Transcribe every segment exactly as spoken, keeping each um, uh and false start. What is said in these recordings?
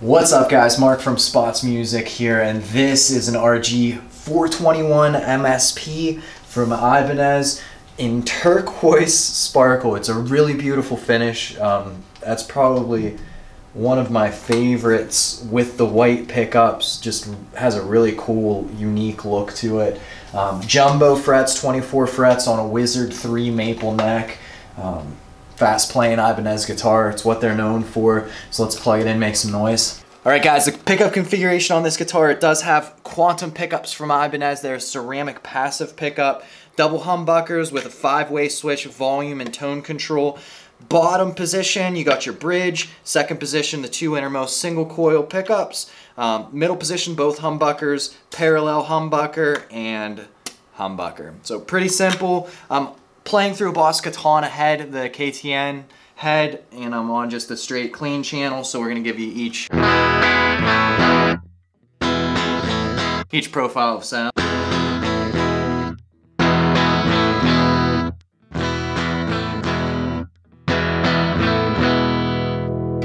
What's up guys, Mark from Spots Music here, and this is an R G four twenty-one M S P from Ibanez in Turquoise Sparkle. It's a really beautiful finish. Um, that's probably one of my favorites with the white pickups. Just has a really cool, unique look to it. Um, jumbo frets, twenty-four frets on a Wizard three maple neck. Um, Fast playing Ibanez guitar, it's what they're known for. So let's plug it in, make some noise. All right guys, the pickup configuration on this guitar, it does have quantum pickups from Ibanez. There's ceramic passive pickup, double humbuckers with a five-way switch, volume and tone control. Bottom position, you got your bridge. Second position, the two innermost single coil pickups. Um, middle position, both humbuckers, parallel humbucker and humbucker. So pretty simple. Um, Playing through a Boss Katana head, the K T N head, and I'm on just a straight clean channel, so we're gonna give you each each profile of sound.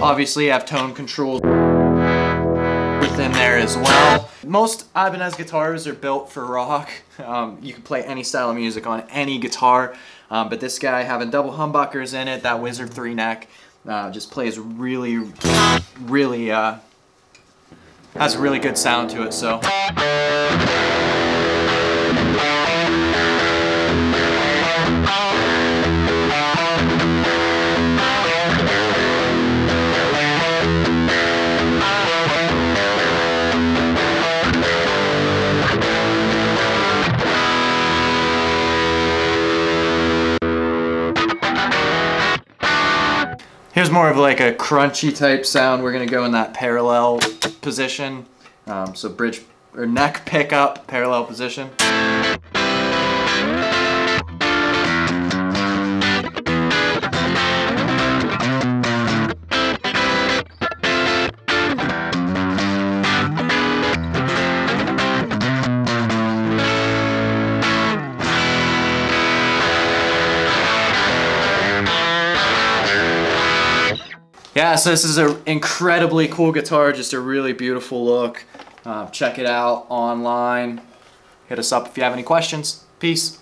Obviously, you have tone control within there as well. Most Ibanez guitars are built for rock. Um, you can play any style of music on any guitar, um, but this guy having double humbuckers in it, that Wizard three neck, uh, just plays really, really, uh, has a really good sound to it, so. Here's more of like a crunchy type sound. We're gonna go in that parallel position. Um, so bridge or neck pickup, parallel position. Yeah, so this is an incredibly cool guitar, just a really beautiful look. Uh, check it out online. Hit us up if you have any questions. Peace.